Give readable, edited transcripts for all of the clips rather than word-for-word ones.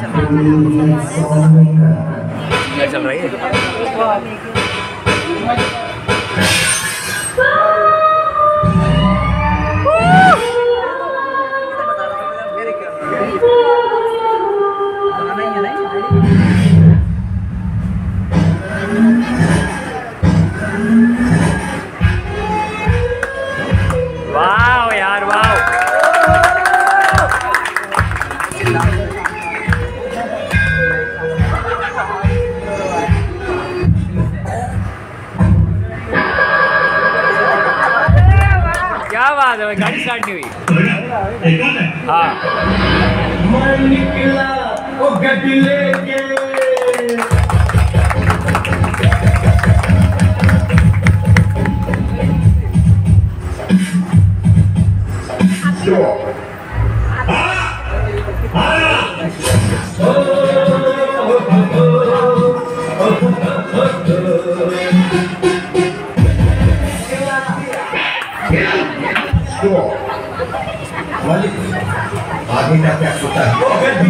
चल रही है गाड़ी स्टार्ट नहीं हुई। हाँ मन निकला वो गड्डी लेके आगे क्या होता है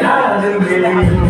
I'm going to